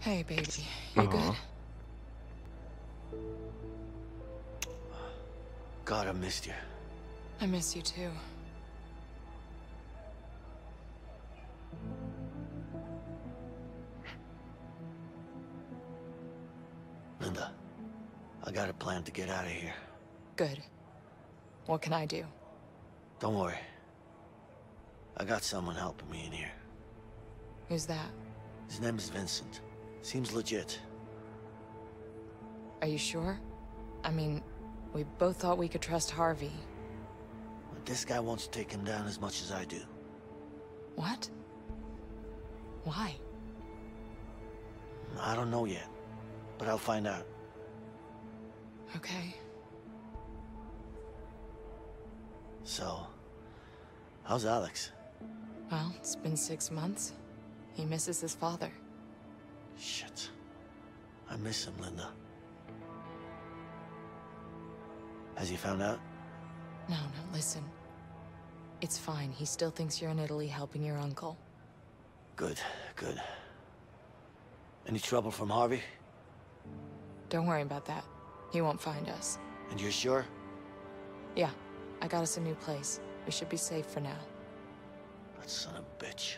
Hey, baby. You good? God, I missed you. I miss you too. Linda, I got a plan to get out of here. Good. What can I do? Don't worry. I got someone helping me in here. Who's that? His name is Vincent. Seems legit. Are you sure? I mean, we both thought we could trust Harvey. But this guy wants to take him down as much as I do. What? Why? I don't know yet, but I'll find out. Okay. So, how's Alex? Well, it's been 6 months. He misses his father. Shit. I miss him, Linda. Has he found out? No, no, listen. It's fine. He still thinks you're in Italy helping your uncle. Good, good. Any trouble from Harvey? Don't worry about that. He won't find us. And you're sure? Yeah. I got us a new place. We should be safe for now. That son of a bitch.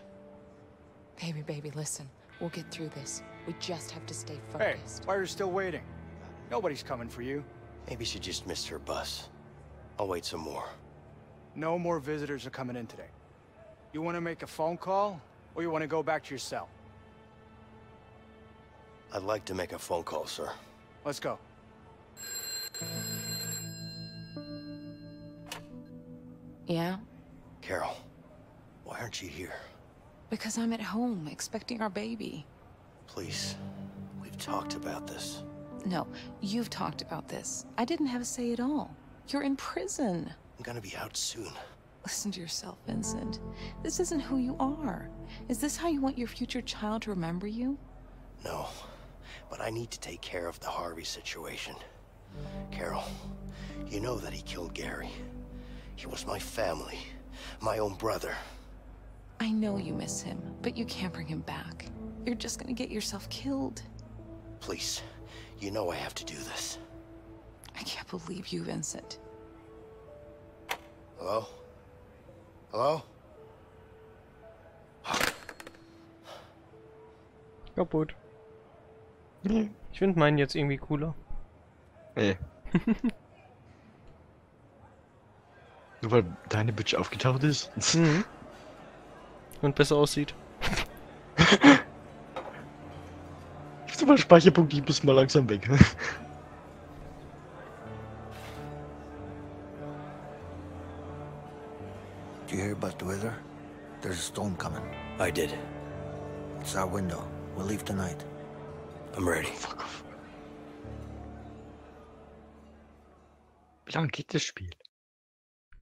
Baby, baby, listen. We'll get through this. We just have to stay focused. Hey, why are you still waiting? Nobody's coming for you. Maybe she just missed her bus. I'll wait some more. No more visitors are coming in today. You want to make a phone call, or you want to go back to your cell? I'd like to make a phone call, sir. Let's go. Yeah? Carol, why aren't you here? Because I'm at home, expecting our baby. Please, we've talked about this. No, you've talked about this. I didn't have a say at all. You're in prison. I'm gonna be out soon. Listen to yourself, Vincent. This isn't who you are. Is this how you want your future child to remember you? No, but I need to take care of the Harvey situation. Carol, you know that he killed Gary. He was my family, my own brother. I know you miss him, but you can't bring him back. You're just gonna get yourself killed. Please, you know I have to do this. I can't believe you, Vincent. Hello? Hello? Kaputt. Ich finde meinen jetzt irgendwie cooler. Ey. Nur weil deine Bitch aufgetaucht ist? Mhm. Und besser aussieht. Ich will mal Speicherpunkt, die müssen mal langsam weg. Do you hear about the weather? There's a storm coming. I did. It's our window. We'll leave tonight. I'm ready. Fuck off. Wie lange geht das Spiel?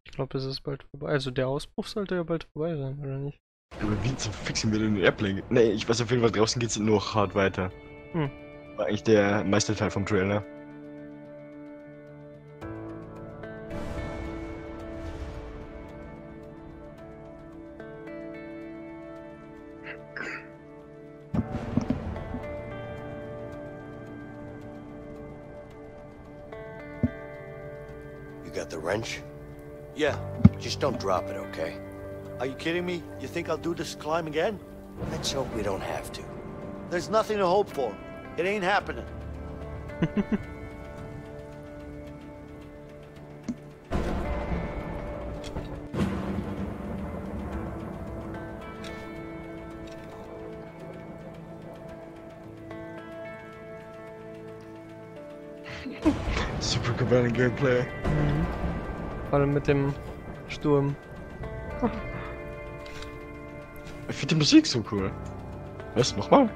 Ich glaube, es ist bald vorbei. Also der Ausbruch sollte ja bald vorbei sein, oder nicht? Aber wie zum Fixen wir denn den Airplane? Nee, ich weiß auf jeden Fall, draußen geht's noch hart weiter. Hm. War eigentlich der meiste Teil vom Trailer. You got the wrench? Yeah, just don't drop it, okay? Are you kidding me? You think I'll do this climb again? Let's hope we don't have to. There's nothing to hope for. It ain't happening. Super compelling gameplay. Vor allem mit dem Sturm. Ich finde die Musik so cool. Was? Nochmal?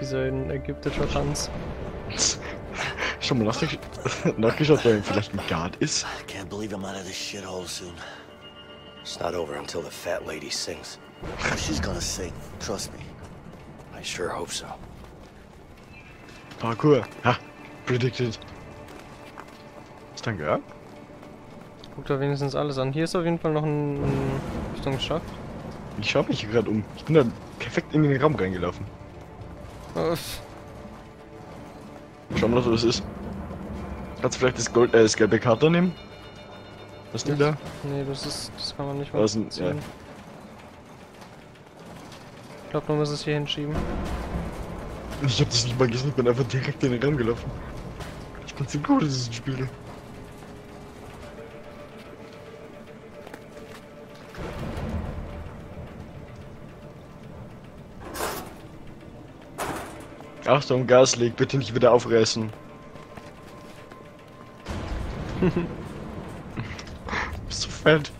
Wie so ein ägyptischer Tanz. Schon mal nachgeschaut, weil vielleicht ein Guard ist. I can't believe I'm out of this shithole soon. It's not over until the fat lady sings. She's gonna sing, trust me. I sure hope so. Parkour. Ha, predicted. Danke, ja? Guckt da wenigstens alles an. Hier ist auf jeden Fall noch ein Rüstungsschacht. Ich schaue mich hier gerade um. Ich bin da perfekt in den Raum reingelaufen. Schau mal, was das ist. Kannst du vielleicht das Gold, das gelbe Karte nehmen? Was ist denn da? Nee, das kann man nicht mal sehen. Ja. Ich glaube, man muss es hier hinschieben. Ich hab das nicht mal gesehen, ich bin einfach direkt in den Raum gelaufen. Ich bin zu gut in diesem Spiel. Achtung, Gas legt, bitte nicht wieder aufreißen. Bist du fett?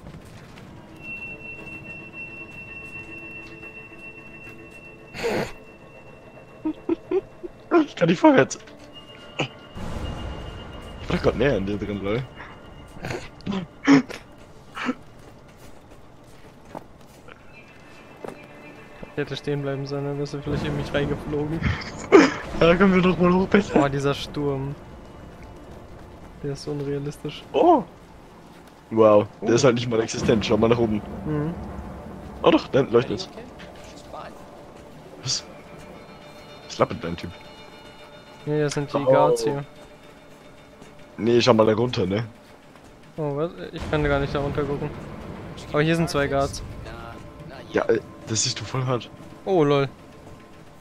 Ich kann nicht vorwärts. Ich bin doch gerade näher an dir drin, Leute. Ich hätte stehen bleiben sollen, dann wärst du vielleicht in mich reingeflogen. Da können wir doch mal hoch, bitte. Boah, dieser Sturm. Der ist unrealistisch. Oh! Wow, der ist halt nicht mal existent. Schau mal nach oben. Mhm. Oh doch, dann leuchtet's. Was? Was lappert dein Typ? Nee, das sind die Guards hier. Nee, schau mal da runter, ne? Oh, was? Ich kann gar nicht da runter gucken. Aber hier sind zwei Guards. Ja, das siehst du voll hart. Oh, lol.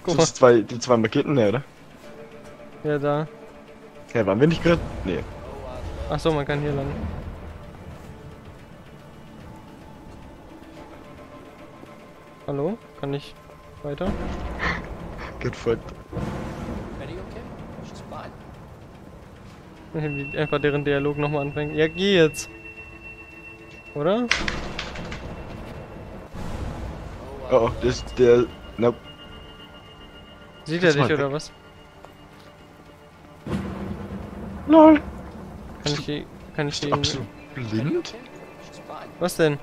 Guck mal. Das sind die zwei Maketen, ne, oder? Ja, da. Ja, waren wir nicht gerade? Nee. Achso, man kann hier lang. Hallo? Kann ich weiter? Get fucked. Wie einfach deren Dialog nochmal anfängt. Ja, geh jetzt! Oder? Oh, das ist der... Na... Sieht er dich oder was? LOL! Kann ich bist du blind? Was denn?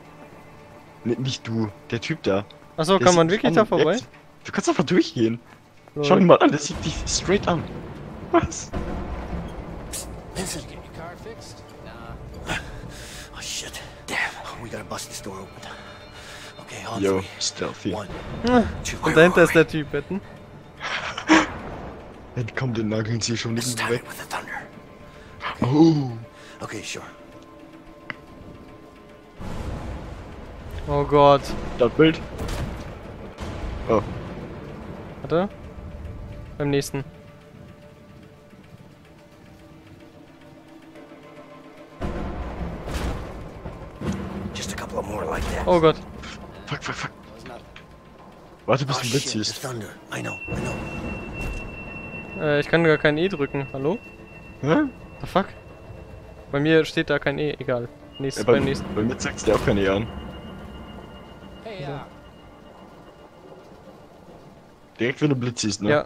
Nee, nicht du, der Typ da. Achso, kann man wirklich da vorbei? Du kannst einfach durchgehen. LOL. Schau ihn mal an, der sieht dich straight an. Was? Vincent, get your car fixed? Nah. Oh shit. Damn. We gotta bust this door open. Okay, hold on. Yo, stealthy. Und dahinter ist der Typ, Betten. Hey, komm, den nageln sie schon nicht weg. Oh. Okay, sure. Oh Gott. Das Bild. Oh. Warte. Beim nächsten. Oh Gott. Fuck, fuck, fuck. Warte, bis du Blitz siehst. Ich kann gar kein E drücken. Hallo? Hä? The fuck? Bei mir steht da kein E. Egal. Nächstes, beim nächsten. Bei mir zeigt's dir auch kein E an. Hey, ja. Direkt, wenn du Blitz siehst, ne? Ja.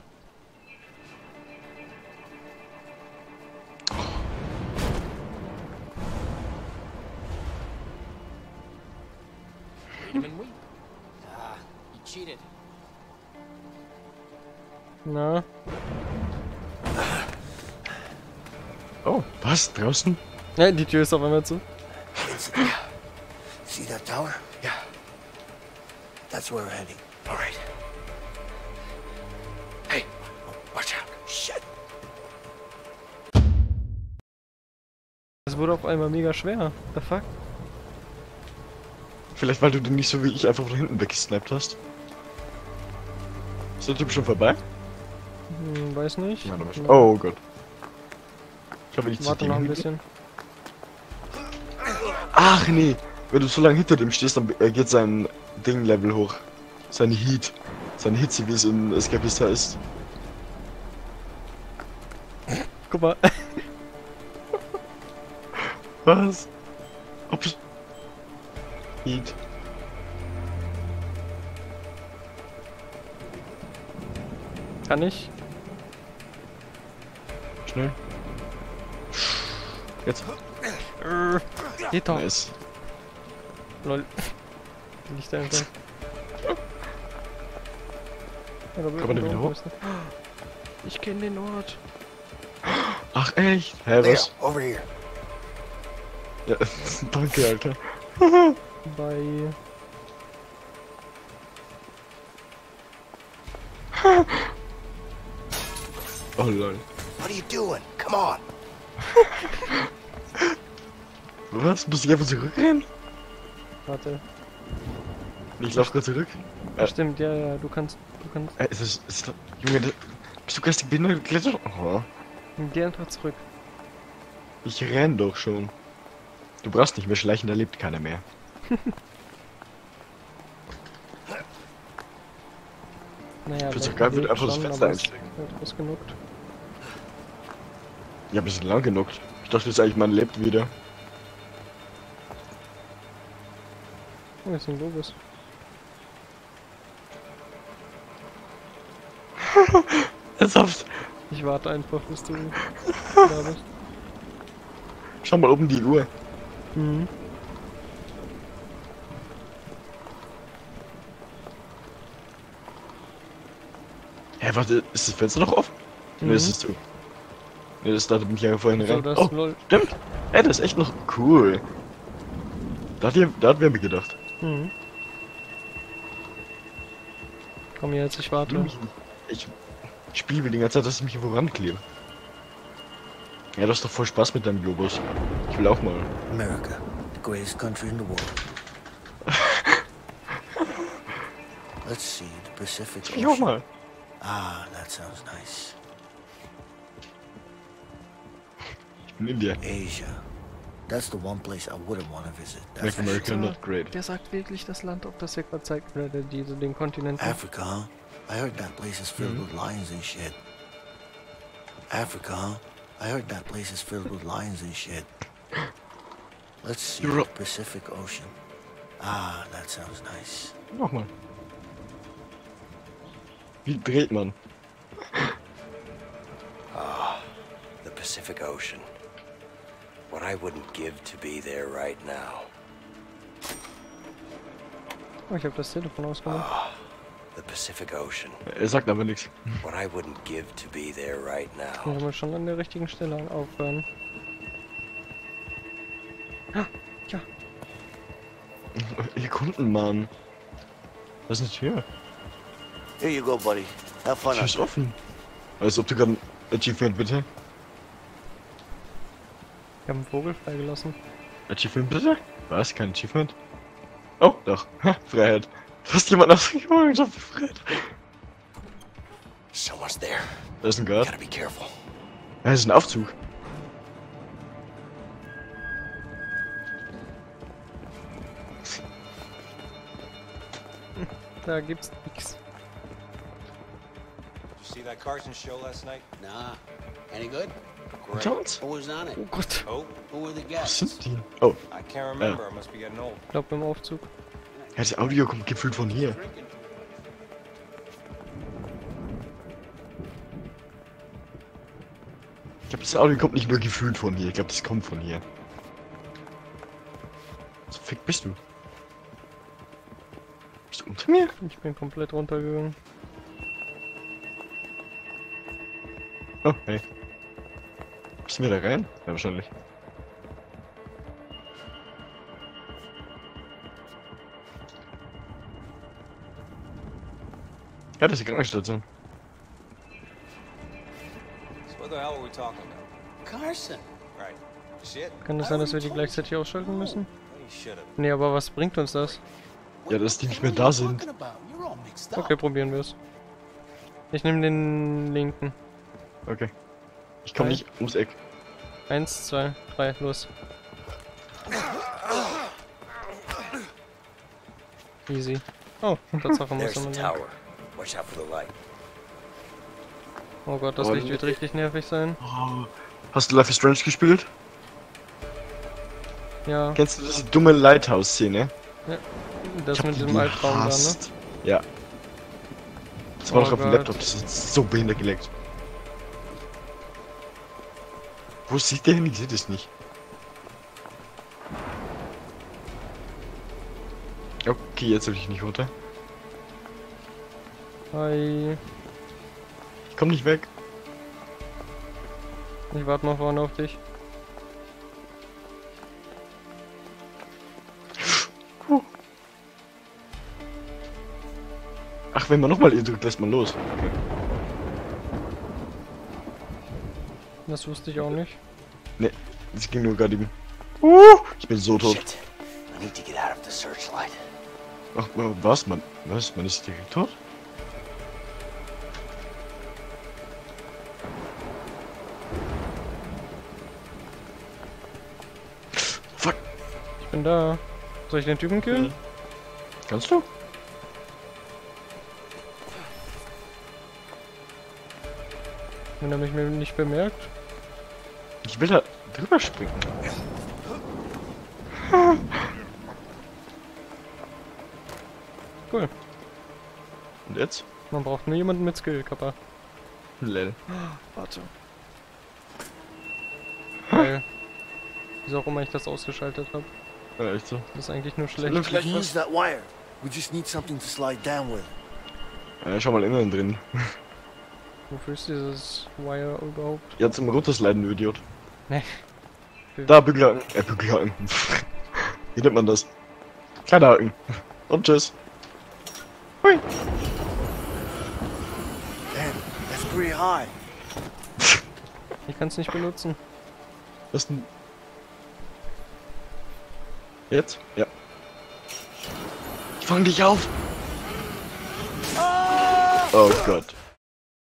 Na? Oh, was? Draußen? Ja, die Tür ist auf einmal zu. See that tower? Yeah. That's where we're heading. All right. Hey, watch out. Shit. Das wurde auf einmal mega schwer. The fuck? Vielleicht, weil du den nicht so wie ich einfach von hinten weggesnappt hast. Ist der Typ schon vorbei? Hm, weiß nicht. Nein, ja. Oh Gott. Ich glaube, ich warte noch ein bisschen. Ach nee, wenn du so lange hinter dem stehst, dann geht sein Ding-Level hoch. Sein Heat. Seine Hitze, wie es in Escapista ist. Guck mal. Was? Ups. Heat. Kann ich? Schnell. Jetzt. Geht doch. Nice. Lol. Nicht einfach. Kann man den wieder hoch? Ich kenne den Ort. Ach echt? Hä, was? Over here. Ja, danke, Alter. Bye. Oh lol. What are you doing? Come on. Was? Muss ich einfach zurückrennen? Warte. Ich lauf gerade zurück. Ja, stimmt, ja, ja, du kannst. Ist das, Junge, das, bist du gestern behindert geklettert? Oh. Geh einfach zurück. Ich renn doch schon. Du brauchst nicht mehr schleichen, da lebt keiner mehr. Naja, ich würde sogar einfach das Fenster einsteigen. Ausgenuckt. Ja, bisschen lang genuckt. Ich dachte jetzt eigentlich, man lebt wieder. Oh, ist ein Globus. Ich warte einfach, bis du da bist. Schau mal oben die Uhr. Mhm. Hä, warte, ist das Fenster noch offen? Mhm. Ne, das ist zu. Ne, das dachte mich ja vorhin rein. Das oh, lol. Stimmt. Ey, das ist echt noch cool. Da hat wer mir gedacht. Mhm. Komm jetzt, ich warte. Ich spiele die ganze Zeit, dass ich mich irgendwo ranklebe. Ja, du hast doch voll Spaß mit deinem Globus. Ich will auch mal. America, the greatest country in the world. Let's see the Pacific Ocean. Ich will auch mal. Ah, that sounds nice. Ich bin in India. Asia. That's the one place I wouldn't want to visit. That's America, not great. Der sagt wirklich das Land, ob das jetzt mal zeigt, oder diese, den Kontinent. Africa, I heard that place is filled with lions and shit. Africa, I heard that place is filled with lions and shit. Let's see the Pacific Ocean. Ah, that sounds nice. Nochmal. Wie dreht man? Ah, the Pacific Ocean. What I wouldn't give to be there right now. Oh, ich hab das Telefon ausgemacht. Ah, the Pacific Ocean. Er sagt aber nichts. What I wouldn't give to be there right now. Können wir schon an der richtigen Stelle aufhören. Ah, ja. Ihr Kundenmann. Was ist hier? Here you go, buddy. Have fun. Die Tür ist offen. Als ob du gerade ein Achievement, bitte. Ich habe einen Vogel freigelassen. Achievement bitte? Was? Kein Achievement? Oh, doch. Ha, Freiheit. Fast jemand aus dem Gefangenschaft befreit. Da ist ein Guard. Da ist ein Aufzug. Da gibt's nix. See that Carson show last night? Nah. Any good? Great. Who was on it? Oh Gott. Oh, who were the guests? Oh. I can't remember. I must be getting old. Ich glaube beim Aufzug. Ja, das Audio kommt gefühlt von hier. Ich glaube, das Audio kommt nicht nur gefühlt von hier. Ich glaube, das kommt von hier. So fick bist du? Bist du unter mir? Ich bin komplett runtergegangen. Oh, hey. Müssen wir da rein? Ja, wahrscheinlich. Ja, das ist die Krankenstation. Kann das sein, dass wir die gleichzeitig ausschalten müssen? Nee, aber was bringt uns das? Ja, dass die nicht mehr da sind. Okay, probieren wir es. Ich nehme den linken. Okay. Ich komme nicht ums Eck. 1, 2, 3, los. Easy. Oh, Tatsache muss man nehmen. Oh Gott, das Licht wird richtig nervig sein. Oh. Hast du Life is Strange gespielt? Ja. Kennst du diese dumme Lighthouse-Szene? Ja. Das mit diesem Albtraum da, ne? Ja. Das war doch auf dem Laptop, das ist so behindert gelegt. Wo sieht der hin? Ich sehe das nicht. Okay, jetzt will ich nicht runter. Hi. Ich komm nicht weg. Ich warte mal vorne auf dich. Ach, wenn man nochmal E drückt, lässt man los. Okay. Das wusste ich auch nicht. Ne, es ging nur gerade eben. Ich bin so tot. Shit. I need to get out of the searchlight. Ach, was? Man ist direkt tot? Fuck. Ich bin da. Soll ich den Typen killen? Mhm. Kannst du? Wenn er mich nicht bemerkt. Ich will da drüber springen. Cool. Und jetzt? Man braucht nur jemanden mit Skill, Kappa. Lel. Warte. Weil. Wieso auch immer ich das ausgeschaltet habe. Ja, echt so. Das ist eigentlich nur schlecht. Ja, schau mal innen drin. Wofür ist dieses Wire überhaupt? Ja, zum Runtersliden, du Idiot. Ne. Da, Bügelhaken. Bügelhaken. Wie nennt man das? Kleiner Haken. Und tschüss. Hui. Ich kann's nicht benutzen. Was denn? Jetzt? Ja. Ich fang dich auf! Oh Gott.